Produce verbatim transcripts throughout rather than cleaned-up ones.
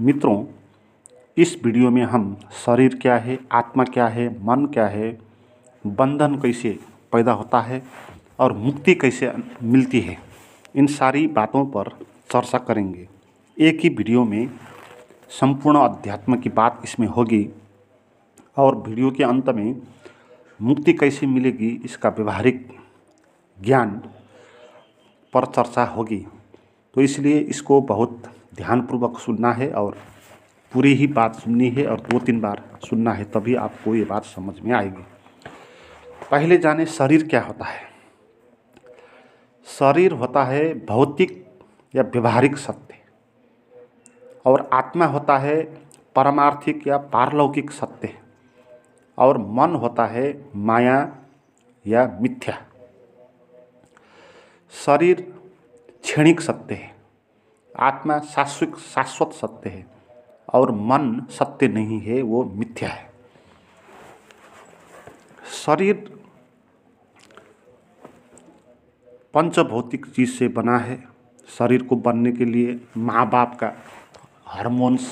मित्रों, इस वीडियो में हम शरीर क्या है, आत्मा क्या है, मन क्या है, बंधन कैसे पैदा होता है और मुक्ति कैसे मिलती है, इन सारी बातों पर चर्चा करेंगे। एक ही वीडियो में संपूर्ण अध्यात्म की बात इसमें होगी और वीडियो के अंत में मुक्ति कैसे मिलेगी इसका व्यवहारिक ज्ञान पर चर्चा होगी। तो इसलिए इसको बहुत ध्यानपूर्वक सुनना है और पूरी ही बात सुननी है और दो तीन बार सुनना है, तभी आपको ये बात समझ में आएगी। पहले जाने शरीर क्या होता है। शरीर होता है भौतिक या व्यवहारिक सत्य, और आत्मा होता है पारमार्थिक या पारलौकिक सत्य, और मन होता है माया या मिथ्या। शरीर क्षणिक सत्य है, आत्मा शाश्वत शाश्वत सत्य है और मन सत्य नहीं है, वो मिथ्या है। शरीर पंचभौतिक चीज़ से बना है। शरीर को बनने के लिए माँ बाप का हार्मोन्स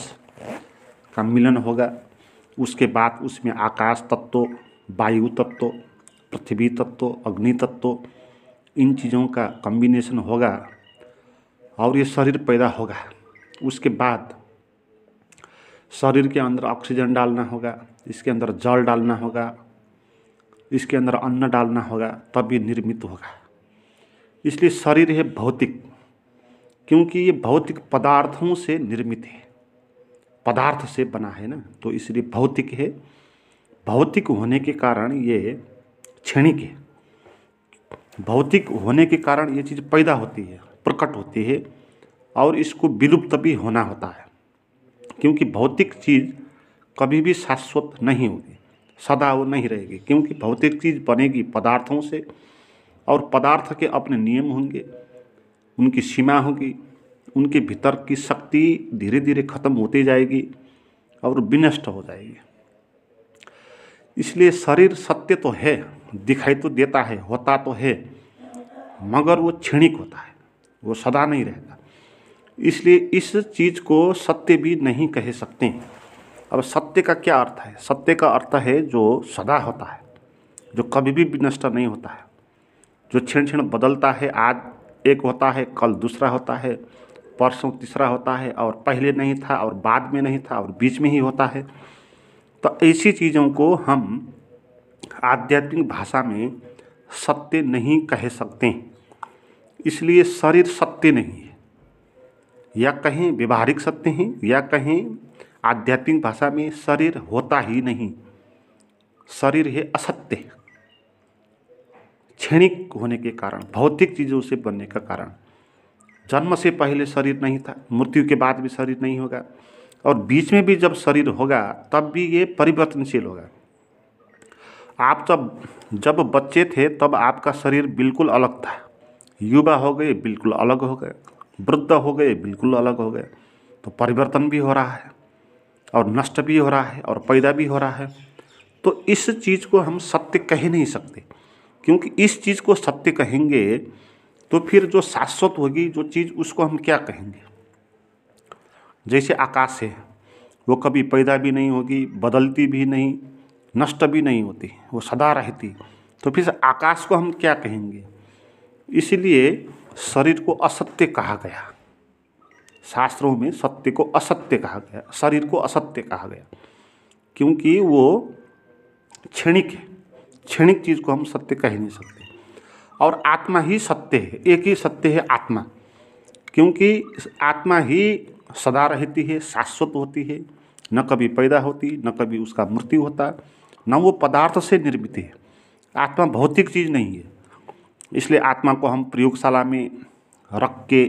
का मिलन होगा, उसके बाद उसमें आकाश तत्व, वायु तत्व, पृथ्वी तत्व, अग्नि तत्व, इन चीज़ों का कॉम्बिनेशन होगा और ये शरीर पैदा होगा। उसके बाद शरीर के अंदर ऑक्सीजन डालना होगा, इसके अंदर जल डालना होगा, इसके अंदर अन्न डालना होगा, तब ये निर्मित होगा। इसलिए शरीर है भौतिक, क्योंकि ये भौतिक पदार्थों से निर्मित है, पदार्थ से बना है ना, तो इसलिए भौतिक है। भौतिक होने के कारण ये क्षणिक है। भौतिक होने के कारण ये चीज़ पैदा होती है, प्रकट होती है और इसको विलुप्त भी होना होता है, क्योंकि भौतिक चीज़ कभी भी शाश्वत नहीं होगी, सदा वो नहीं रहेगी, क्योंकि भौतिक चीज़ बनेगी पदार्थों से और पदार्थ के अपने नियम होंगे, उनकी सीमा होगी, उनके भीतर की शक्ति धीरे धीरे खत्म होती जाएगी और विनष्ट हो जाएगी। इसलिए शरीर सत्य तो है, दिखाई तो देता है, होता तो है, मगर वो क्षणिक होता है, वो सदा नहीं रहता। इसलिए इस चीज़ को सत्य भी नहीं कह सकते। अब सत्य का क्या अर्थ है? सत्य का अर्थ है जो सदा होता है, जो कभी भी विनष्ट नहीं होता है, जो क्षण क्षण बदलता है। आज एक होता है, कल दूसरा होता है, परसों तीसरा होता है, और पहले नहीं था और बाद में नहीं था और बीच में ही होता है। तो ऐसी चीज़ों को हम आध्यात्मिक भाषा में सत्य नहीं कह सकते। इसलिए शरीर सत्य नहीं है, या कहीं व्यवहारिक सत्य है, या कहीं आध्यात्मिक भाषा में शरीर होता ही नहीं। शरीर है असत्य, क्षणिक होने के कारण, भौतिक चीज़ों से बनने का कारण। जन्म से पहले शरीर नहीं था, मृत्यु के बाद भी शरीर नहीं होगा, और बीच में भी जब शरीर होगा तब भी ये परिवर्तनशील होगा। आप जब जब बच्चे थे तब आपका शरीर बिल्कुल अलग था, युवा हो गए बिल्कुल अलग हो गए, वृद्ध हो गए बिल्कुल अलग हो गए। तो परिवर्तन भी हो रहा है और नष्ट भी हो रहा है और पैदा भी हो रहा है। तो इस चीज़ को हम सत्य कह नहीं सकते, क्योंकि इस चीज़ को सत्य कहेंगे तो फिर जो शाश्वत होगी जो चीज़, उसको हम क्या कहेंगे। जैसे आकाश है, वो कभी पैदा भी नहीं होगी, बदलती भी नहीं, नष्ट भी नहीं होती, वो सदा रहती। तो फिर आकाश को हम क्या कहेंगे। इसलिए शरीर को असत्य कहा गया, शास्त्रों में सत्य को असत्य कहा गया, शरीर को असत्य कहा गया, क्योंकि वो क्षणिक है। क्षणिक चीज़ को हम सत्य कह नहीं सकते। और आत्मा ही सत्य है, एक ही सत्य है आत्मा, क्योंकि आत्मा ही सदा रहती है, शाश्वत होती है, न कभी पैदा होती, न कभी उसका मृत्यु होता, न वो पदार्थ से निर्मित है। आत्मा भौतिक चीज़ नहीं है। इसलिए आत्मा को हम प्रयोगशाला में रख के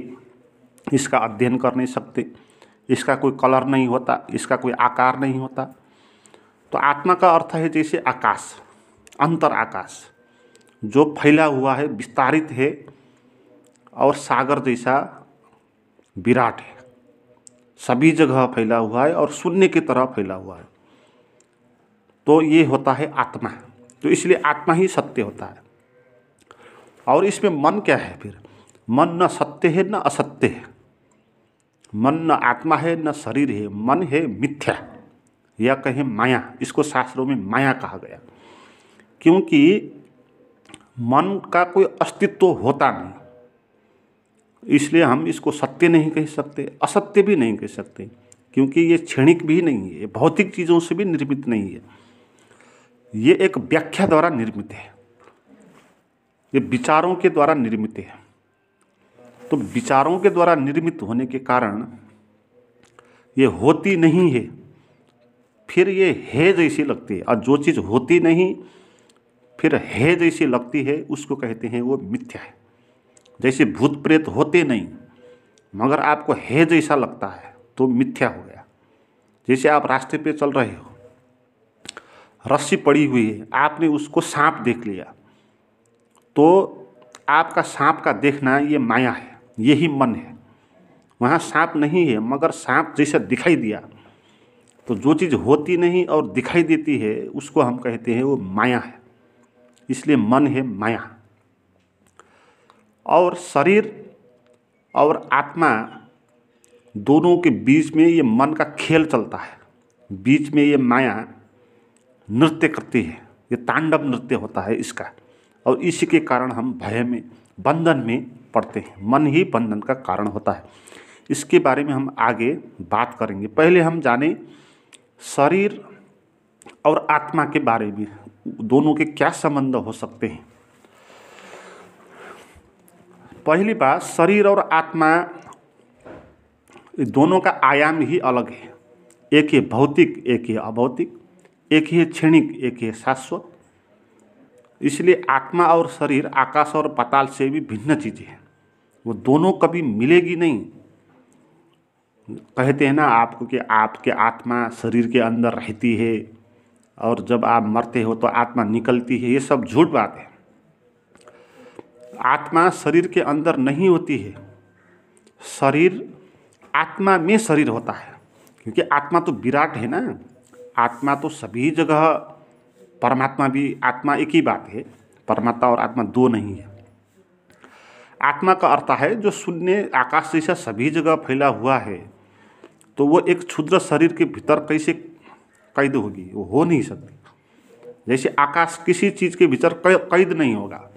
इसका अध्ययन कर नहीं सकते। इसका कोई कलर नहीं होता, इसका कोई आकार नहीं होता। तो आत्मा का अर्थ है जैसे आकाश, अंतर आकाश जो फैला हुआ है, विस्तारित है, और सागर जैसा विराट है, सभी जगह फैला हुआ है और शून्य की तरह फैला हुआ है। तो ये होता है आत्मा। तो इसलिए आत्मा ही सत्य होता है। और इसमें मन क्या है फिर? मन न सत्य है न असत्य है, मन न आत्मा है न शरीर है, मन है मिथ्या या कहें माया। इसको शास्त्रों में माया कहा गया, क्योंकि मन का कोई अस्तित्व होता नहीं, इसलिए हम इसको सत्य नहीं कह सकते, असत्य भी नहीं कह सकते, क्योंकि ये क्षणिक भी नहीं है, भौतिक चीज़ों से भी निर्मित नहीं है, ये एक व्याख्या द्वारा निर्मित है, ये विचारों के द्वारा निर्मित है। तो विचारों के द्वारा निर्मित होने के कारण ये होती नहीं है, फिर ये है जैसी लगती है, और जो चीज़ होती नहीं फिर है जैसी लगती है उसको कहते हैं वो मिथ्या है। जैसे भूत प्रेत होते नहीं मगर आपको है जैसा लगता है तो मिथ्या हो गया। जैसे आप रास्ते पे चल रहे हो, रस्सी पड़ी हुई है, आपने उसको सांप देख लिया, तो आपका सांप का देखना ये माया है, यही मन है। वहाँ सांप नहीं है मगर सांप जैसा दिखाई दिया, तो जो चीज़ होती नहीं और दिखाई देती है उसको हम कहते हैं वो माया है, इसलिए मन है माया। और शरीर और आत्मा दोनों के बीच में ये मन का खेल चलता है, बीच में ये माया नृत्य करती है, ये तांडव नृत्य होता है इसका, और इसी के कारण हम भय में बंधन में पड़ते हैं। मन ही बंधन का कारण होता है, इसके बारे में हम आगे बात करेंगे। पहले हम जाने शरीर और आत्मा के बारे में, दोनों के क्या संबंध हो सकते हैं। पहली बात, शरीर और आत्मा दोनों का आयाम ही अलग है, एक है भौतिक, एक है अभौतिक, एक ही है क्षणिक, एक ही है शाश्वत। इसलिए आत्मा और शरीर आकाश और पाताल से भी भिन्न चीज़ें हैं, वो दोनों कभी मिलेगी नहीं। कहते हैं ना आपको कि आपके आत्मा शरीर के अंदर रहती है और जब आप मरते हो तो आत्मा निकलती है, ये सब झूठ बात है। आत्मा शरीर के अंदर नहीं होती है, शरीर आत्मा में शरीर होता है, क्योंकि आत्मा तो विराट है ना, आत्मा तो सभी जगह, परमात्मा भी, आत्मा एक ही बात है, परमात्मा और आत्मा दो नहीं है। आत्मा का अर्थ है जो शून्य आकाश जैसा सभी जगह फैला हुआ है, तो वो एक क्षुद्र शरीर के भीतर कैसे कैद होगी, वो हो नहीं सकती। जैसे आकाश किसी चीज़ के भीतर कैद नहीं होगा,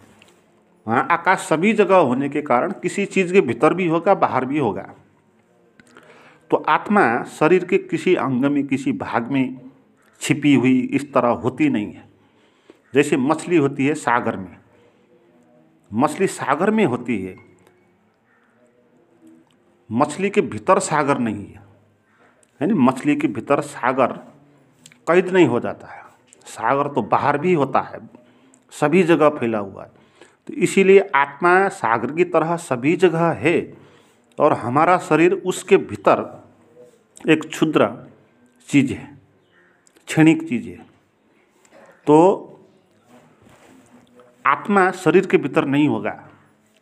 वहाँ आकाश सभी जगह होने के कारण किसी चीज़ के भीतर भी होगा, बाहर भी होगा। तो आत्मा शरीर के किसी अंग में, किसी भाग में छिपी हुई इस तरह होती नहीं है। जैसे मछली होती है सागर में, मछली सागर में होती है, मछली के भीतर सागर नहीं है, है ना। मछली के भीतर सागर कैद नहीं हो जाता है, सागर तो बाहर भी होता है, सभी जगह फैला हुआ है। तो इसीलिए आत्मा सागर की तरह सभी जगह है, और हमारा शरीर उसके भीतर एक क्षुद्र चीज़ है, क्षणिक चीज़ है। तो आत्मा शरीर के भीतर नहीं होगा,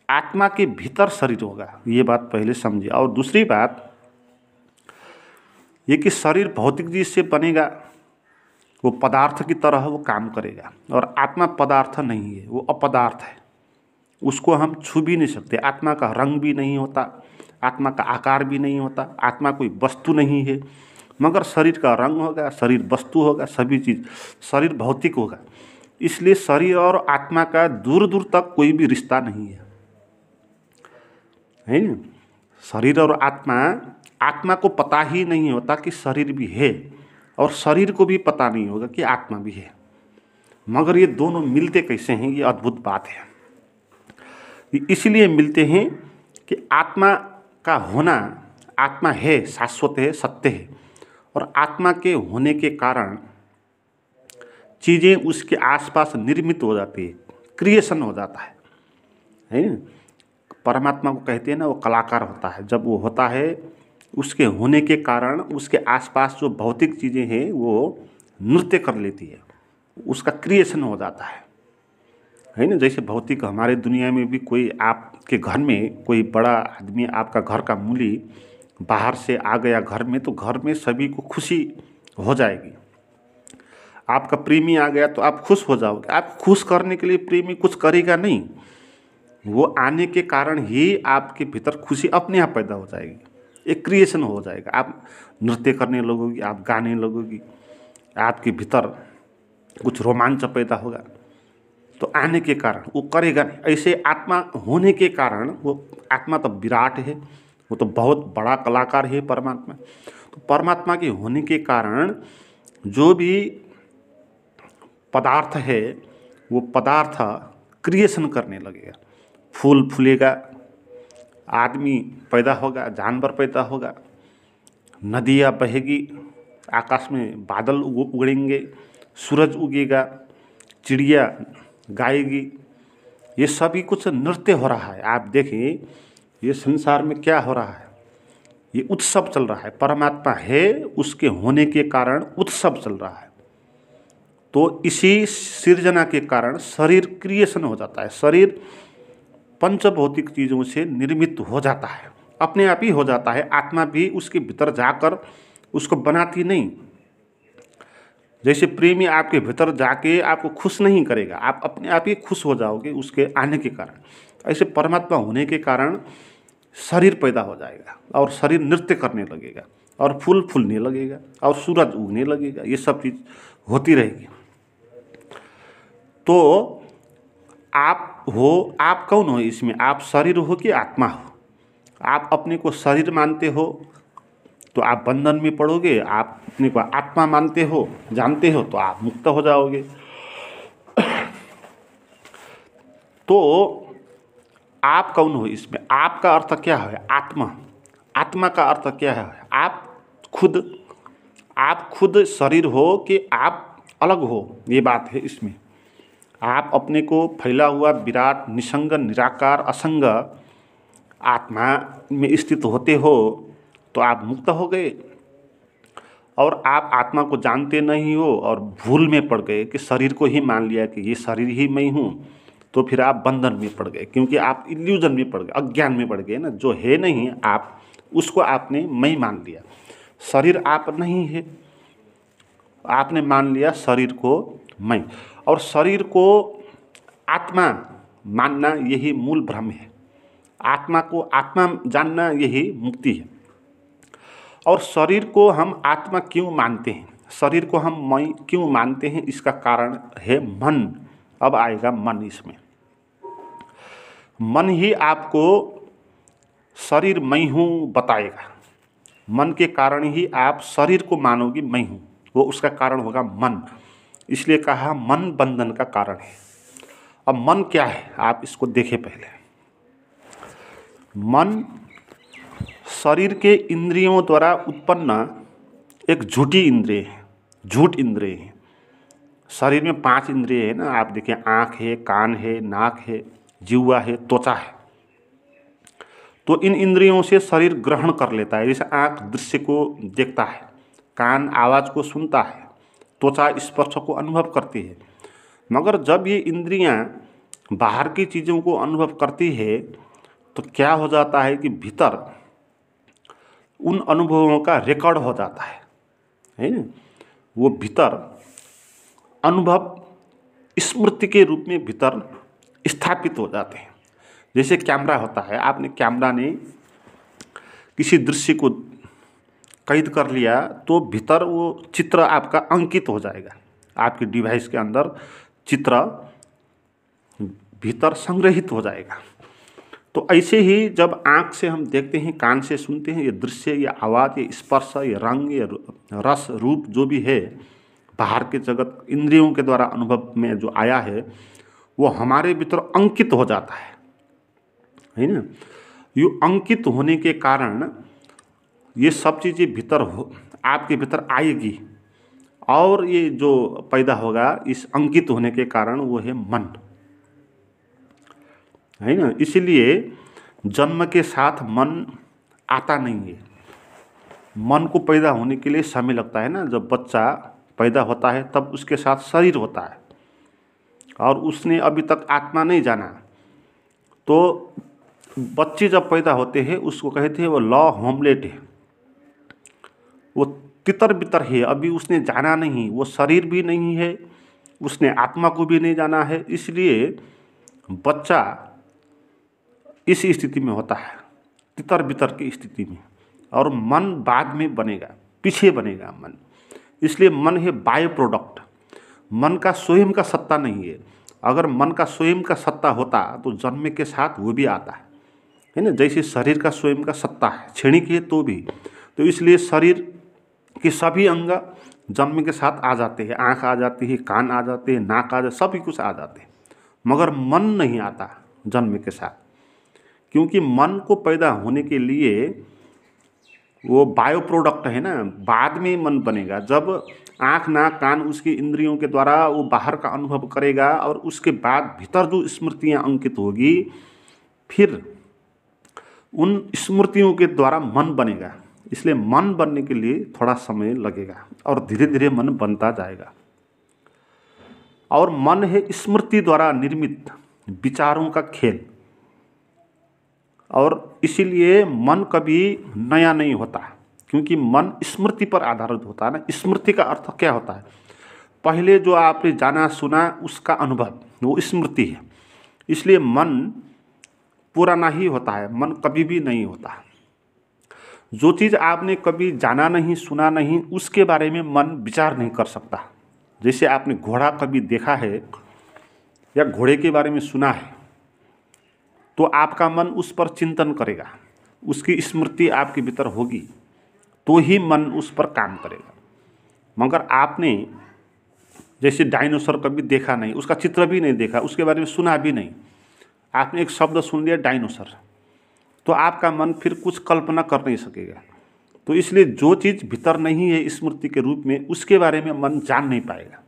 आत्मा के भीतर शरीर होगा, ये बात पहले समझिए। और दूसरी बात ये कि शरीर भौतिक चीज से बनेगा, वो पदार्थ की तरह वो काम करेगा, और आत्मा पदार्थ नहीं है, वो अपदार्थ है, उसको हम छू भी नहीं सकते। आत्मा का रंग भी नहीं होता, आत्मा का आकार भी नहीं होता, आत्मा कोई वस्तु नहीं है, मगर शरीर का रंग होगा, शरीर वस्तु होगा, सभी चीज़, शरीर भौतिक होगा। इसलिए शरीर और आत्मा का दूर दूर तक कोई भी रिश्ता नहीं है, है ना। शरीर और आत्मा, आत्मा को पता ही नहीं होता कि शरीर भी है, और शरीर को भी पता नहीं होगा कि आत्मा भी है, मगर ये दोनों मिलते कैसे हैं, ये अद्भुत बात है। इसलिए मिलते हैं कि आत्मा का होना, आत्मा है, शाश्वत है, सत्य है, और आत्मा के होने के कारण चीज़ें उसके आसपास निर्मित हो जाती है, क्रिएशन हो जाता है, है ना। परमात्मा को कहते हैं ना, वो कलाकार होता है, जब वो होता है उसके होने के कारण उसके आसपास जो भौतिक चीज़ें हैं वो नृत्य कर लेती है, उसका क्रिएशन हो जाता है, है ना। जैसे भौतिक हमारे दुनिया में भी, कोई आपके घर में कोई बड़ा आदमी, आपका घर का मूली बाहर से आ गया घर में, तो घर में सभी को खुशी हो जाएगी। आपका प्रेमी आ गया तो आप खुश हो जाओगे, आप खुश करने के लिए प्रेमी कुछ करेगा नहीं, वो आने के कारण ही आपके भीतर खुशी अपने आप पैदा हो जाएगी। एक क्रिएशन हो जाएगा। आप नृत्य करने लगोगी, आप गाने लगोगी, आपके भीतर कुछ रोमांच पैदा होगा। तो आने के कारण वो करेगा नहीं, ऐसे आत्मा होने के कारण वो आत्मा तो विराट है, वो तो बहुत बड़ा कलाकार है परमात्मा। तो परमात्मा के होने के कारण जो भी पदार्थ है वो पदार्थ क्रिएशन करने लगेगा। फूल फूलेगा, आदमी पैदा होगा, जानवर पैदा होगा, नदियाँ बहेगी, आकाश में बादल उगड़ेंगे, सूरज उगेगा, चिड़िया गाएगी, ये सभी कुछ नृत्य हो रहा है। आप देखें ये संसार में क्या हो रहा है, ये उत्सव चल रहा है। परमात्मा है, उसके होने के कारण उत्सव चल रहा है। तो इसी सृजना के कारण शरीर क्रिएशन हो जाता है, शरीर पंचभौतिक चीज़ों से निर्मित हो जाता है, अपने आप ही हो जाता है। आत्मा भी उसके भीतर जाकर उसको बनाती नहीं। जैसे प्रेमी आपके भीतर जाके आपको खुश नहीं करेगा, आप अपने आप ही खुश हो जाओगे उसके आने के कारण। ऐसे परमात्मा होने के कारण शरीर पैदा हो जाएगा और शरीर नृत्य करने लगेगा और फूल फूलने लगेगा और सूरज उगने लगेगा, ये सब चीज़ होती रहेगी। तो आप हो, आप कौन हो इसमें, आप शरीर हो कि आत्मा हो? आप अपने को शरीर मानते हो तो आप बंधन में पड़ोगे, आप अपने को आत्मा मानते हो, जानते हो तो आप मुक्त हो जाओगे। तो आप कौन हो इसमें, आपका अर्थ क्या है? आत्मा। आत्मा का अर्थ क्या है? आप खुद। आप खुद शरीर हो कि आप अलग हो, ये बात है इसमें। आप अपने को फैला हुआ विराट निसंग निराकार असंग आत्मा में स्थित होते हो तो आप मुक्त हो गए, और आप आत्मा को जानते नहीं हो और भूल में पड़ गए कि शरीर को ही मान लिया कि ये शरीर ही मैं हूँ, तो फिर आप बंधन में पड़ गए, क्योंकि आप इल्यूजन में पड़ गए, अज्ञान में पड़ गए ना। जो है नहीं आप, उसको आपने मैं मान लिया। शरीर आप नहीं है, आपने मान लिया शरीर को मैं, और शरीर को आत्मा मानना यही मूल भ्रम है। आत्मा को आत्मा जानना यही मुक्ति है। और शरीर को हम आत्मा क्यों मानते हैं, शरीर को हम मैं क्यों मानते हैं, इसका कारण है मन। अब आएगा मन। इसमें मन ही आपको शरीर मैं हूँ बताएगा। मन के कारण ही आप शरीर को मानोगे मैं हूँ, वो उसका कारण होगा मन। इसलिए कहा मन बंधन का कारण है। अब मन क्या है, आप इसको देखें पहले। मन शरीर के इंद्रियों द्वारा उत्पन्न एक झूठी इंद्रिय है, झूठ इंद्रिय है। शरीर में पांच इंद्रिय है ना, आप देखें आँख है, कान है, नाक है, जीवा है, त्वचा है। तो इन इंद्रियों से शरीर ग्रहण कर लेता है। जैसे आँख दृश्य को देखता है, कान आवाज़ को सुनता है, त्वचा स्पर्श को अनुभव करती है। मगर जब ये इंद्रियां बाहर की चीज़ों को अनुभव करती है तो क्या हो जाता है कि भीतर उन अनुभवों का रिकॉर्ड हो जाता है, है ना। वो भीतर अनुभव स्मृति के रूप में भीतर स्थापित हो जाते हैं। जैसे कैमरा होता है, आपने कैमरा ने किसी दृश्य को कैद कर लिया तो भीतर वो चित्र आपका अंकित हो जाएगा, आपके डिवाइस के अंदर चित्र भीतर संग्रहित हो जाएगा। तो ऐसे ही जब आँख से हम देखते हैं, कान से सुनते हैं, ये दृश्य, ये आवाज़, ये स्पर्श, ये रंग, ये रस, रूप जो भी है बाहर के जगत इंद्रियों के द्वारा अनुभव में जो आया है वो हमारे भीतर अंकित हो जाता है, है ना। ये अंकित होने के कारण ये सब चीज़ें भीतर हो, आपके भीतर आएगी, और ये जो पैदा होगा इस अंकित होने के कारण वो है मन, है ना। इसलिए जन्म के साथ मन आता नहीं है। मन को पैदा होने के लिए समय लगता है ना। जब बच्चा पैदा होता है तब उसके साथ शरीर होता है और उसने अभी तक आत्मा नहीं जाना। तो बच्चे जब पैदा होते हैं उसको कहते हैं वो लॉ होमलेट है, वो तितर बितर है, अभी उसने जाना नहीं, वो शरीर भी नहीं है, उसने आत्मा को भी नहीं जाना है। इसलिए बच्चा इस स्थिति में होता है, तितर बितर की स्थिति में। और मन बाद में बनेगा, पीछे बनेगा मन। इसलिए मन है बाय प्रोडक्ट, मन का स्वयं का सत्ता नहीं है। अगर मन का स्वयं का सत्ता होता तो जन्म के साथ वो भी आता है, है ना। जैसे शरीर का स्वयं का सत्ता है, क्षणिक है तो भी। तो इसलिए शरीर के सभी अंग जन्म के साथ आ जाते हैं, आँख आ जाती है, कान आ जाते हैं, नाक आ जाते, सभी कुछ आ जाते हैं, मगर मन नहीं आता जन्म के साथ। क्योंकि मन को पैदा होने के लिए वो बायो प्रोडक्ट है ना, बाद में मन बनेगा। जब आँख नाक कान उसकी इंद्रियों के द्वारा वो बाहर का अनुभव करेगा और उसके बाद भीतर जो स्मृतियाँ अंकित होगी, फिर उन स्मृतियों के द्वारा मन बनेगा। इसलिए मन बनने के लिए थोड़ा समय लगेगा और धीरे धीरे मन बनता जाएगा। और मन है स्मृति द्वारा निर्मित विचारों का खेल, और इसीलिए मन कभी नया नहीं होता, क्योंकि मन स्मृति पर आधारित होता है ना। स्मृति का अर्थ क्या होता है? पहले जो आपने जाना सुना उसका अनुभव, वो स्मृति है। इसलिए मन पुराना ही होता है, मन कभी भी नहीं होता। जो चीज़ आपने कभी जाना नहीं सुना नहीं उसके बारे में मन विचार नहीं कर सकता। जैसे आपने घोड़ा कभी देखा है या घोड़े के बारे में सुना है, तो आपका मन उस पर चिंतन करेगा, उसकी स्मृति आपके भीतर होगी तो ही मन उस पर काम करेगा। मगर आपने जैसे डायनासोर कभी देखा नहीं, उसका चित्र भी नहीं देखा, उसके बारे में सुना भी नहीं, आपने एक शब्द सुन लिया डायनासोर, तो आपका मन फिर कुछ कल्पना कर नहीं सकेगा। तो इसलिए जो चीज़ भीतर नहीं है स्मृति के रूप में, उसके बारे में मन जान नहीं पाएगा।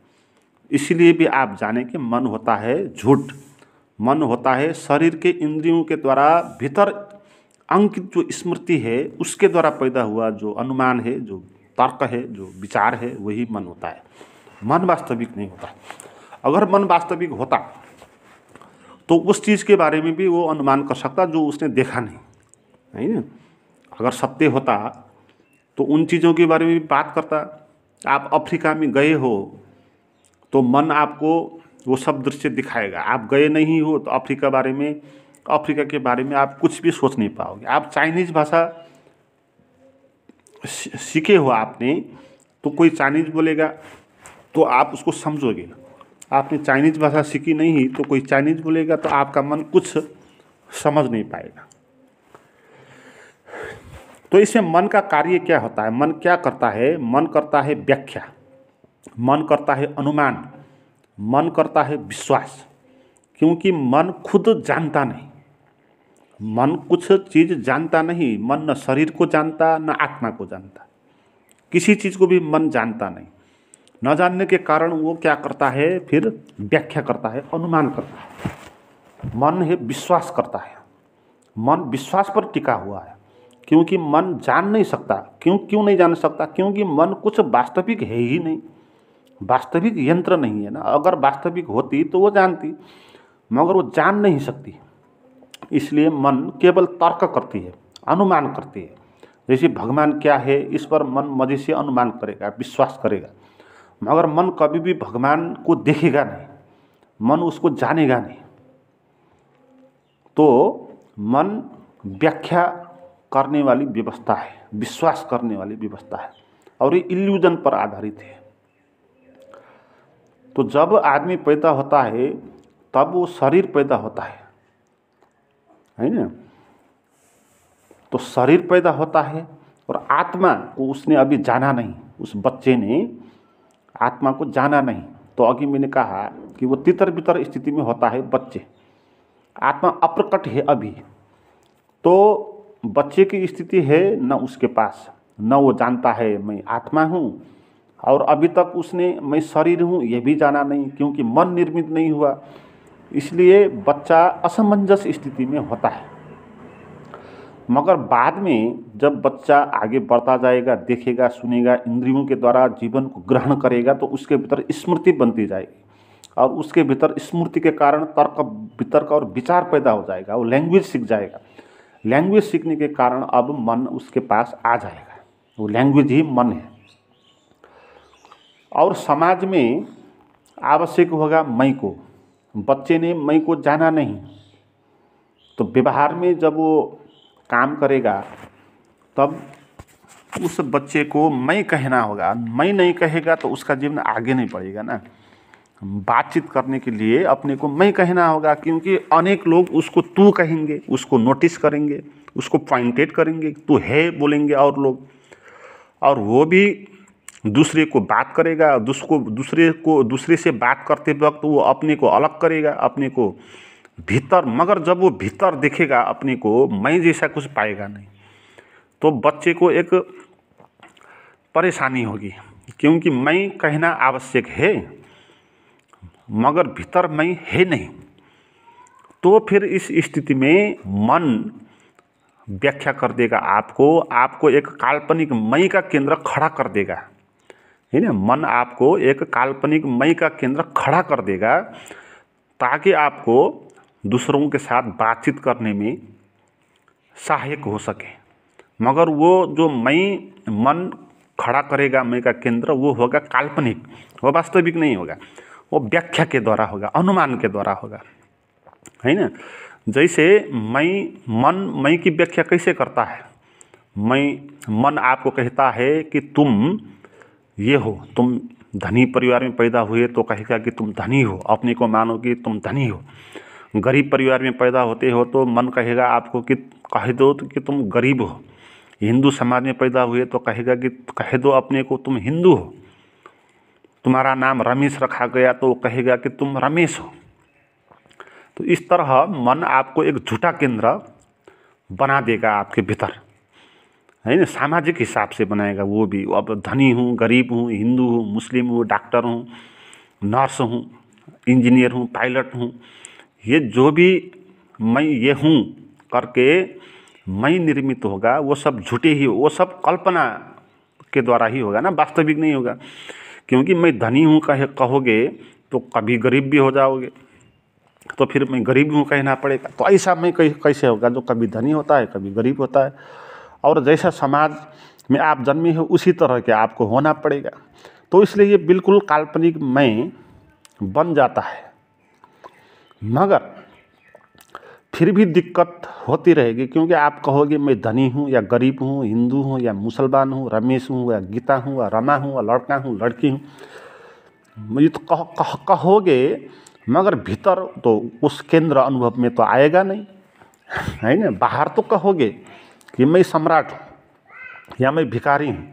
इसलिए भी आप जाने कि मन होता है झूठ, मन होता है शरीर के इंद्रियों के द्वारा भीतर अंकित जो स्मृति है उसके द्वारा पैदा हुआ जो अनुमान है, जो तर्क है, जो विचार है, वही मन होता है। मन वास्तविक नहीं होता। अगर मन वास्तविक होता तो उस चीज़ के बारे में भी वो अनुमान कर सकता जो उसने देखा नहीं, है ना। अगर सत्य होता तो उन चीज़ों के बारे में भी बात करता। आप अफ्रीका में गए हो तो मन आपको वो सब दृश्य दिखाएगा। आप गए नहीं हो तो अफ्रीका बारे में अफ्रीका के बारे में आप कुछ भी सोच नहीं पाओगे। आप चाइनीज़ भाषा सीखे हो आपने, तो कोई चाइनीज़ बोलेगा तो आप उसको समझोगे। आपने चाइनीज़ भाषा सीखी नहीं तो कोई चाइनीज़ बोलेगा तो आपका मन कुछ समझ नहीं पाएगा। तो इसमें मन का कार्य क्या होता है? मन क्या करता है? मन करता है व्याख्या, मन करता है अनुमान, मन करता है विश्वास। क्योंकि मन खुद जानता नहीं, मन कुछ चीज़ जानता नहीं। मन न शरीर को जानता न आत्मा को जानता, किसी चीज़ को भी मन जानता नहीं। न जानने के कारण वो क्या करता है? फिर व्याख्या करता है, अनुमान करता है। मन है विश्वास करता है, मन विश्वास पर टिका हुआ है। क्योंकि मन जान नहीं सकता। क्यों क्यों नहीं जान सकता? क्योंकि मन कुछ वास्तविक है ही नहीं, वास्तविक यंत्र नहीं है ना। अगर वास्तविक होती तो वो जानती, मगर वो जान नहीं सकती। इसलिए मन केवल तर्क करती है, अनुमान करती है। जैसे भगवान क्या है इस पर मन मजे से अनुमान करेगा, विश्वास करेगा, मगर मन कभी भी भगवान को देखेगा नहीं, मन उसको जानेगा नहीं। तो मन व्याख्या करने वाली व्यवस्था है, विश्वास करने वाली व्यवस्था है, और ये इल्यूजन पर आधारित है। तो जब आदमी पैदा होता है तब वो शरीर पैदा होता है, है ना। तो शरीर पैदा होता है और आत्मा को उसने अभी जाना नहीं, उस बच्चे ने आत्मा को जाना नहीं। तो अभी मैंने कहा कि वो तितर बितर स्थिति में होता है बच्चे, आत्मा अप्रकट है अभी। तो बच्चे की स्थिति है न उसके पास, न वो जानता है मैं आत्मा हूँ, और अभी तक उसने मैं शरीर हूँ यह भी जाना नहीं, क्योंकि मन निर्मित नहीं हुआ। इसलिए बच्चा असमंजस स्थिति में होता है। मगर बाद में जब बच्चा आगे बढ़ता जाएगा, देखेगा, सुनेगा, इंद्रियों के द्वारा जीवन को ग्रहण करेगा, तो उसके भीतर स्मृति बनती जाएगी, और उसके भीतर स्मृति के कारण तर्क वितर्क और विचार पैदा हो जाएगा। वो लैंग्वेज सीख जाएगा। लैंग्वेज सीखने के कारण अब मन उसके पास आ जाएगा। वो लैंग्वेज ही मन है। और समाज में आवश्यक होगा मैं को। बच्चे ने मैं को जाना नहीं, तो व्यवहार में जब वो काम करेगा तब उस बच्चे को मैं कहना होगा। मैं नहीं कहेगा तो उसका जीवन आगे नहीं बढ़ेगा ना। बातचीत करने के लिए अपने को मैं कहना होगा, क्योंकि अनेक लोग उसको तू कहेंगे, उसको नोटिस करेंगे, उसको पॉइंटेड करेंगे, तू है बोलेंगे और लोग, और वो भी दूसरे को बात करेगा, दूसको दूसरे को दूसरे से बात करते वक्त वो अपने को अलग करेगा, अपने को भीतर, मगर जब वो भीतर देखेगा अपने को मैं जैसा कुछ पाएगा नहीं, तो बच्चे को एक परेशानी होगी, क्योंकि मैं कहना आवश्यक है मगर भीतर मैं है नहीं। तो फिर इस स्थिति में मन व्याख्या कर देगा आपको, आपको एक काल्पनिक मई का केंद्र खड़ा कर देगा, है ना। मन आपको एक काल्पनिक मई का केंद्र खड़ा कर देगा ताकि आपको दूसरों के साथ बातचीत करने में सहायक हो सके। मगर वो जो मई मन खड़ा करेगा, मई का केंद्र, वो होगा काल्पनिक, वो वास्तविक नहीं होगा, वो व्याख्या के द्वारा होगा, अनुमान के द्वारा होगा, है ना। जैसे मैं मन मैं की व्याख्या कैसे करता है, मैं मन आपको कहता है कि तुम ये हो, तुम धनी परिवार में पैदा हुए तो कहेगा कि तुम धनी हो, अपने को मानो कि तुम धनी हो। गरीब परिवार में पैदा होते हो तो मन कहेगा आपको कि कह दो कि तुम गरीब हो। हिंदू समाज में पैदा हुए तो कहेगा कि कह दो अपने को तुम हिंदू हो। तुम्हारा नाम रमेश रखा गया तो कहेगा कि तुम रमेश हो। तो इस तरह मन आपको एक झूठा केंद्र बना देगा आपके भीतर, है ना। सामाजिक हिसाब से बनाएगा, वो भी अब धनी हूँ, गरीब हूँ, हिंदू हूँ, मुस्लिम हूँ, डॉक्टर हूँ, नर्स हूँ, इंजीनियर हूँ, पायलट हूँ, ये जो भी मैं ये हूँ करके मैं निर्मित होगा, वो सब झूठे ही, वो सब कल्पना के द्वारा ही होगा ना, वास्तविक नहीं होगा। क्योंकि मैं धनी हूँ कहे कहोगे तो कभी गरीब भी हो जाओगे, तो फिर मैं गरीब हूँ कहना पड़ेगा। तो ऐसा मैं कैसे होगा जो कभी धनी होता है कभी गरीब होता है। और जैसा समाज में आप जन्मे हो उसी तरह के आपको होना पड़ेगा। तो इसलिए ये बिल्कुल काल्पनिक मैं बन जाता है। मगर फिर भी दिक्कत होती रहेगी, क्योंकि आप कहोगे मैं धनी हूँ या गरीब हूँ, हिंदू हूँ या मुसलमान हूँ, रमेश हूँ या गीता हूँ या रमा हूँ या लड़का हूँ लड़की हूँ, ये तो कह, कह, कहोगे मगर भीतर तो उस केंद्र अनुभव में तो आएगा नहीं, है ना। बाहर तो कहोगे कि मैं सम्राट हूँ या मैं भिखारी हूँ,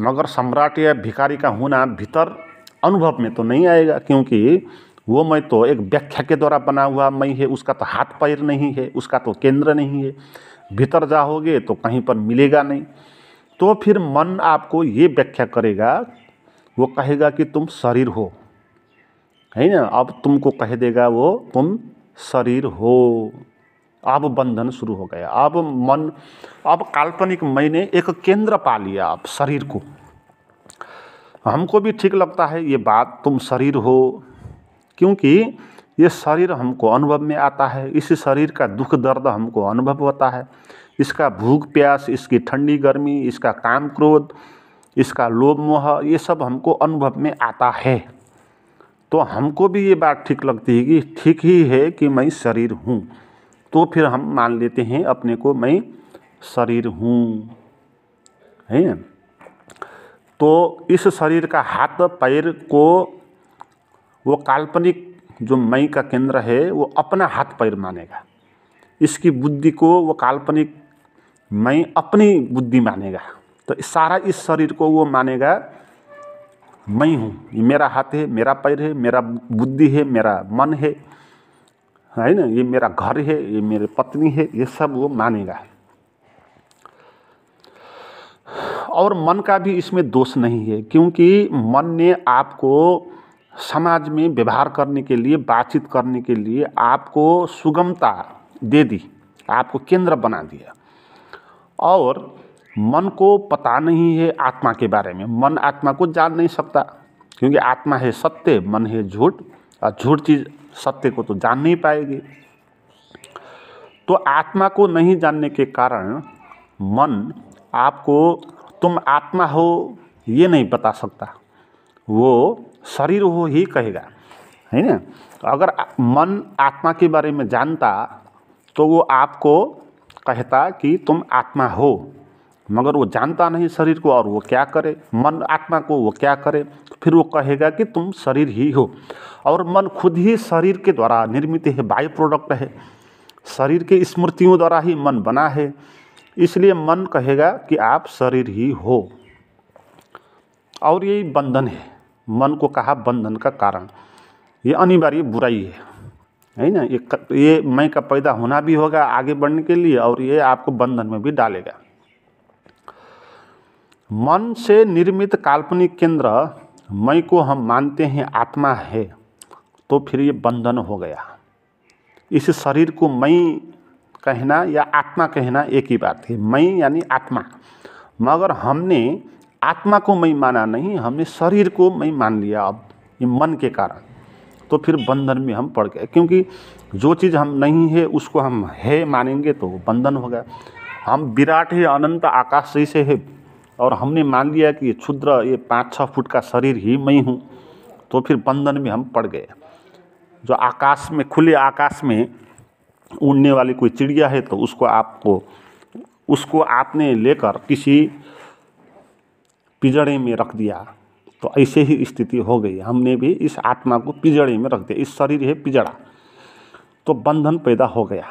मगर सम्राट या भिखारी का होना भीतर अनुभव में तो नहीं आएगा, क्योंकि वो मैं तो एक व्याख्या के द्वारा बना हुआ मैं है, उसका तो हाथ पैर नहीं है, उसका तो केंद्र नहीं है। भीतर जाओगे तो कहीं पर मिलेगा नहीं। तो फिर मन आपको ये व्याख्या करेगा, वो कहेगा कि तुम शरीर हो, है ना। अब तुमको कह देगा वो तुम शरीर हो। अब बंधन शुरू हो गया। अब मन, अब काल्पनिक मैंने एक केंद्र पा लिया, अब शरीर को। हमको भी ठीक लगता है ये बात, तुम शरीर हो, क्योंकि ये शरीर हमको अनुभव में आता है, इस शरीर का दुख दर्द हमको अनुभव होता है, इसका भूख प्यास, इसकी ठंडी गर्मी, इसका काम क्रोध, इसका लोभ मोह, ये सब हमको अनुभव में आता है। तो हमको भी ये बात ठीक लगती है कि ठीक ही है कि मैं शरीर हूँ। तो फिर हम मान लेते हैं अपने को मैं शरीर हूँ, है ना। तो इस शरीर का हाथ पैर को वो काल्पनिक जो मैं का केंद्र है वो अपना हाथ पैर मानेगा, इसकी बुद्धि को वो काल्पनिक मैं अपनी बुद्धि मानेगा। तो सारा इस शरीर को वो मानेगा मैं हूँ, ये मेरा हाथ है, मेरा पैर है, मेरा बुद्धि है, मेरा मन है, है ना, ये मेरा घर है, ये मेरे पत्नी है, ये सब वो मानेगा। और मन का भी इसमें दोष नहीं है, क्योंकि मन ने आपको समाज में व्यवहार करने के लिए, बातचीत करने के लिए आपको सुगमता दे दी, आपको केंद्र बना दिया। और मन को पता नहीं है आत्मा के बारे में, मन आत्मा को जान नहीं सकता, क्योंकि आत्मा है सत्य, मन है झूठ, और झूठ चीज़ सत्य को तो जान नहीं पाएगी। तो आत्मा को नहीं जानने के कारण मन आपको तुम आत्मा हो ये नहीं बता सकता, वो शरीर हो ही कहेगा, है ना। अगर मन आत्मा के बारे में जानता तो वो आपको कहता कि तुम आत्मा हो, मगर वो जानता नहीं शरीर को, और वो क्या करे मन आत्मा को, वो क्या करे, फिर वो कहेगा कि तुम शरीर ही हो। और मन खुद ही शरीर के द्वारा निर्मित है, बाय प्रोडक्ट है, शरीर के स्मृतियों द्वारा ही मन बना है, इसलिए मन कहेगा कि आप शरीर ही हो। और यही बंधन है, मन को कहा बंधन का कारण। ये अनिवार्य बुराई है, है ना। ये ये मैं का पैदा होना भी होगा आगे बढ़ने के लिए, और ये आपको बंधन में भी डालेगा। मन से निर्मित काल्पनिक केंद्र मैं को हम मानते हैं आत्मा है, तो फिर ये बंधन हो गया। इस शरीर को मैं कहना या आत्मा कहना एक ही बात है, मैं यानी आत्मा। मगर हमने आत्मा को मैं माना नहीं, हमने शरीर को मैं मान लिया अब, ये मन के कारण। तो फिर बंधन में हम पड़ गए, क्योंकि जो चीज़ हम नहीं है उसको हम है मानेंगे तो बंधन होगा। हम विराट है, अनंत आकाश जैसे है, और हमने मान लिया कि ये क्षुद्र ये पाँच छः फुट का शरीर ही मैं हूँ, तो फिर बंधन में हम पड़ गए। जो आकाश में, खुले आकाश में उड़ने वाली कोई चिड़िया है, तो उसको आपको उसको आपने लेकर किसी पिंजड़े में रख दिया, तो ऐसे ही स्थिति हो गई। हमने भी इस आत्मा को पिंजड़े में रख दिया, इस शरीर है पिंजड़ा, तो बंधन पैदा हो गया।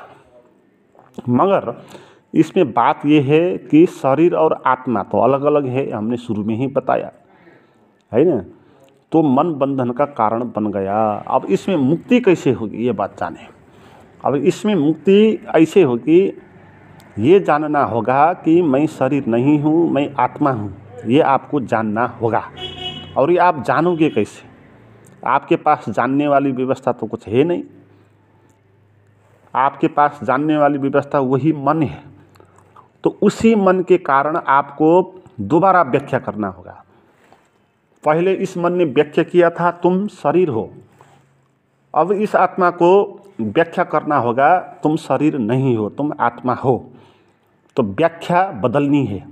मगर इसमें बात यह है कि शरीर और आत्मा तो अलग अलग है, हमने शुरू में ही बताया है ना। तो मन बंधन का कारण बन गया। अब इसमें मुक्ति कैसे होगी, ये बात जाने। अब इसमें मुक्ति ऐसे होगी, ये जानना होगा कि मैं शरीर नहीं हूँ, मैं आत्मा हूँ, ये आपको जानना होगा। और ये आप जानोगे कैसे, आपके पास जानने वाली व्यवस्था तो कुछ है नहीं। आपके पास जानने वाली व्यवस्था वही मन है, तो उसी मन के कारण आपको दोबारा व्याख्या करना होगा। पहले इस मन ने व्याख्या किया था तुम शरीर हो, अब इस आत्मा को व्याख्या करना होगा तुम शरीर नहीं हो, तुम आत्मा हो। तो व्याख्या बदलनी है,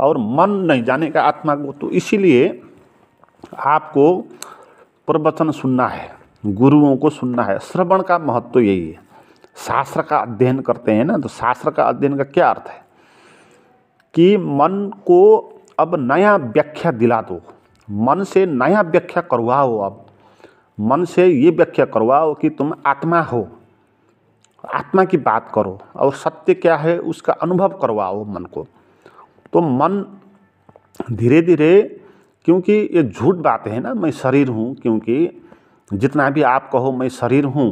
और मन नहीं जानेगा आत्मा को, तो इसीलिए आपको प्रवचन सुनना है, गुरुओं को सुनना है। श्रवण का महत्व तो यही है। शास्त्र का अध्ययन करते हैं ना, तो शास्त्र का अध्ययन का क्या अर्थ है कि मन को अब नया व्याख्या दिला दो, मन से नया व्याख्या करवाओ। अब मन से ये व्याख्या करवाओ कि तुम आत्मा हो, आत्मा की बात करो, और सत्य क्या है उसका अनुभव करवाओ मन को। तो मन धीरे धीरे, क्योंकि ये झूठ बात है ना, मैं शरीर हूँ, क्योंकि जितना भी आप कहो मैं शरीर हूँ,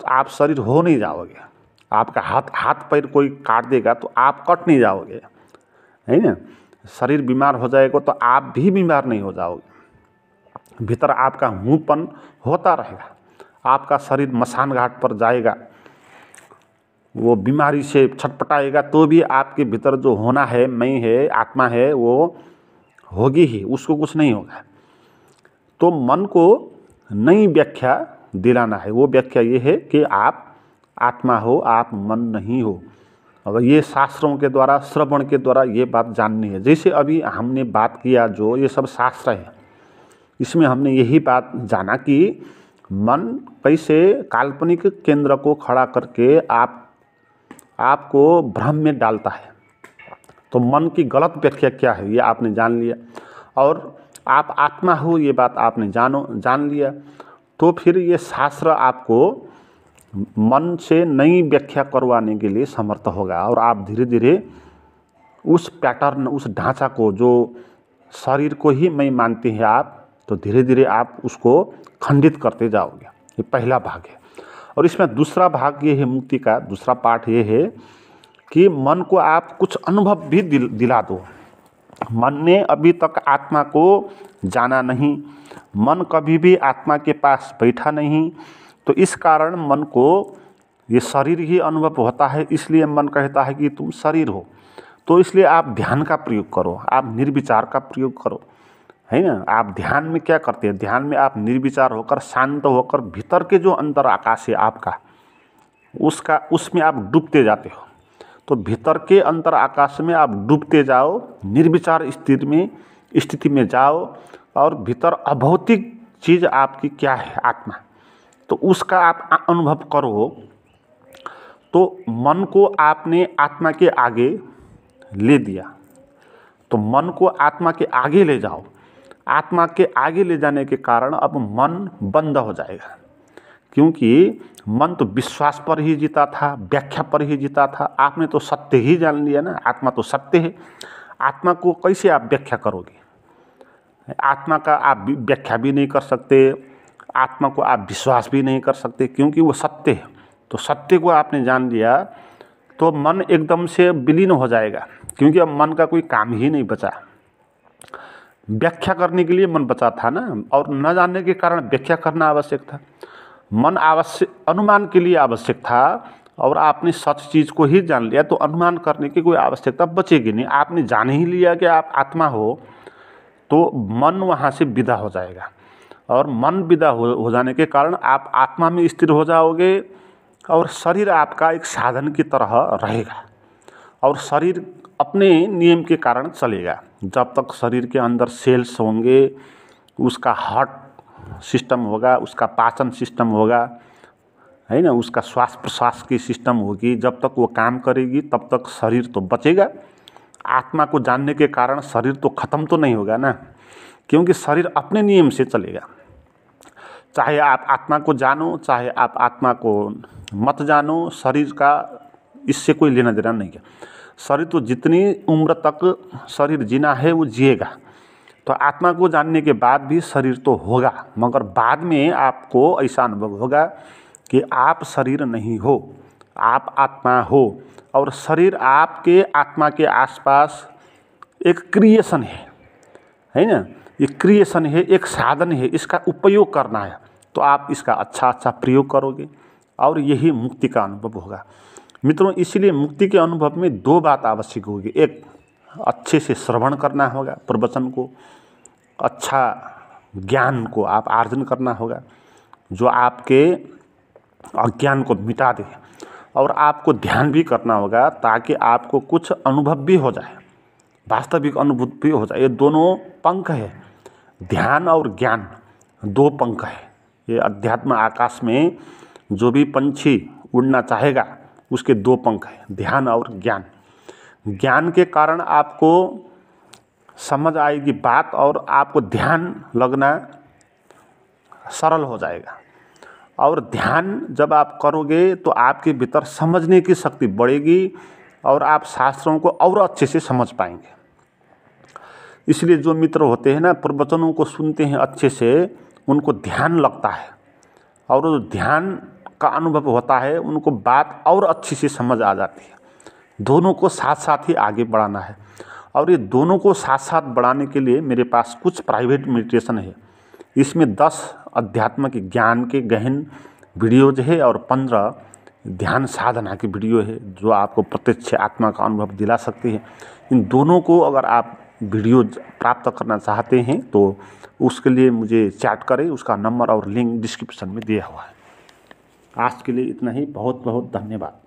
तो आप शरीर हो नहीं जाओगे। आपका हाथ हाथ पैर कोई काट देगा तो आप कट नहीं जाओगे, है ना। शरीर बीमार हो जाएगा तो आप भी बीमार नहीं हो जाओगे। भीतर आपका हूँपन होता रहेगा, आपका शरीर मसान घाट पर जाएगा, वो बीमारी से छटपटाएगा, तो भी आपके भीतर जो होना है, मैं है, आत्मा है, वो होगी ही, उसको कुछ नहीं होगा। तो मन को नई व्याख्या दिलाना है। वो व्याख्या ये है कि आप आत्मा हो, आप मन नहीं हो। अब ये शास्त्रों के द्वारा, श्रवण के द्वारा ये बात जाननी है। जैसे अभी हमने बात किया, जो ये सब शास्त्र है, इसमें हमने यही बात जाना कि मन कैसे काल्पनिक केंद्र को खड़ा करके आप आपको भ्रम में डालता है। तो मन की गलत व्याख्या क्या है ये आपने जान लिया, और आप आत्मा हो ये बात आपने जानो जान लिया। तो फिर ये शास्त्र आपको मन से नई व्याख्या करवाने के लिए समर्थ होगा, और आप धीरे धीरे उस पैटर्न, उस ढांचा को, जो शरीर को ही मैं मानते हैं आप, तो धीरे धीरे आप उसको खंडित करते जाओगे। ये पहला भाग है। और इसमें दूसरा भाग ये है, मुक्ति का दूसरा पार्ट ये है कि मन को आप कुछ अनुभव भी दिल, दिला दो। मन ने अभी तक आत्मा को जाना नहीं, मन कभी भी आत्मा के पास बैठा नहीं, तो इस कारण मन को ये शरीर ही अनुभव होता है, इसलिए मन कहता है कि तुम शरीर हो। तो इसलिए आप ध्यान का प्रयोग करो, आप निर्विचार का प्रयोग करो, है ना। आप ध्यान में क्या करते हैं, ध्यान में आप निर्विचार होकर, शांत होकर, भीतर के जो अंतर आकाश है आपका, उसका उसमें आप डूबते जाते हो। तो भीतर के अंतर आकाश में आप डूबते जाओ, निर्विचार स्थिति में स्थिति में जाओ, और भीतर अभौतिक चीज़ आपकी क्या है, आत्मा, तो उसका आप अनुभव करो। तो मन को आपने आत्मा के आगे ले दिया, तो मन को आत्मा के आगे ले जाओ। आत्मा के आगे ले जाने के कारण अब मन बंद हो जाएगा, क्योंकि मन तो विश्वास पर ही जीता था, व्याख्या पर ही जीता था। आपने तो सत्य ही जान लिया ना, आत्मा तो सत्य है। आत्मा को कैसे आप व्याख्या करोगे? आत्मा का आप व्याख्या भी नहीं कर सकते, आत्मा को आप विश्वास भी नहीं कर सकते, क्योंकि वो सत्य है। तो सत्य को आपने जान लिया तो मन एकदम से विलीन हो जाएगा, क्योंकि अब मन का कोई काम ही नहीं बचा। व्याख्या करने के लिए मन बचा था ना, और न जानने के कारण व्याख्या करना आवश्यक था। मन आवश्यक अनुमान के लिए आवश्यक था, और आपने सच चीज़ को ही जान लिया तो अनुमान करने की कोई आवश्यकता बचेगी नहीं। आपने जान ही लिया कि आप आत्मा हो, तो मन वहाँ से विदा हो जाएगा। और मन विदा हो, हो जाने के कारण आप आत्मा में स्थिर हो जाओगे, और शरीर आपका एक साधन की तरह रहेगा, और शरीर अपने नियम के कारण चलेगा। जब तक शरीर के अंदर सेल्स होंगे, उसका हार्ट सिस्टम होगा, उसका पाचन सिस्टम होगा, है ना, उसका श्वास प्रश्वास की सिस्टम होगी, जब तक वो काम करेगी तब तक शरीर तो बचेगा। आत्मा को जानने के कारण शरीर तो ख़त्म तो नहीं होगा ना, क्योंकि शरीर अपने नियम से चलेगा। चाहे आप आत्मा को जानो, चाहे आप आत्मा को मत जानो, शरीर का इससे कोई लेना देना नहीं है। शरीर तो जितनी उम्र तक शरीर जीना है वो जिएगा। तो आत्मा को जानने के बाद भी शरीर तो होगा, मगर बाद में आपको ऐसा अनुभव होगा कि आप शरीर नहीं हो, आप आत्मा हो, और शरीर आपके आत्मा के आसपास एक क्रिएशन है, है ना। ये क्रिएशन है, एक साधन है, इसका उपयोग करना है, तो आप इसका अच्छा अच्छा प्रयोग करोगे, और यही मुक्ति का अनुभव होगा। मित्रों, इसीलिए मुक्ति के अनुभव में दो बात आवश्यक होगी। एक, अच्छे से श्रवण करना होगा प्रवचन को, अच्छा ज्ञान को आप आर्जन करना होगा जो आपके अज्ञान को मिटा दे, और आपको ध्यान भी करना होगा ताकि आपको कुछ अनुभव भी हो जाए, वास्तविक अनुभव भी हो जाए। ये दोनों पंख है, ध्यान और ज्ञान दो पंख है। ये अध्यात्म आकाश में जो भी पंछी उड़ना चाहेगा उसके दो पंख हैं, ध्यान और ज्ञान। ज्ञान के कारण आपको समझ आएगी बात, और आपको ध्यान लगना सरल हो जाएगा। और ध्यान जब आप करोगे तो आपके भीतर समझने की शक्ति बढ़ेगी, और आप शास्त्रों को और अच्छे से समझ पाएंगे। इसलिए जो मित्र होते हैं ना, प्रवचनों को सुनते हैं अच्छे से, उनको ध्यान लगता है, और वो ध्यान का अनुभव होता है, उनको बात और अच्छी से समझ आ जाती है। दोनों को साथ साथ ही आगे बढ़ाना है, और ये दोनों को साथ साथ बढ़ाने के लिए मेरे पास कुछ प्राइवेट मेडिटेशन है। इसमें दस अध्यात्म के ज्ञान के गहन वीडियोज है, और पंद्रह ध्यान साधना की वीडियो है जो आपको प्रत्यक्ष आत्मा का अनुभव दिला सकती है। इन दोनों को अगर आप वीडियो प्राप्त करना चाहते हैं तो उसके लिए मुझे चैट करें, उसका नंबर और लिंक डिस्क्रिप्शन में दिया हुआ है। आज के लिए इतना ही, बहुत बहुत धन्यवाद।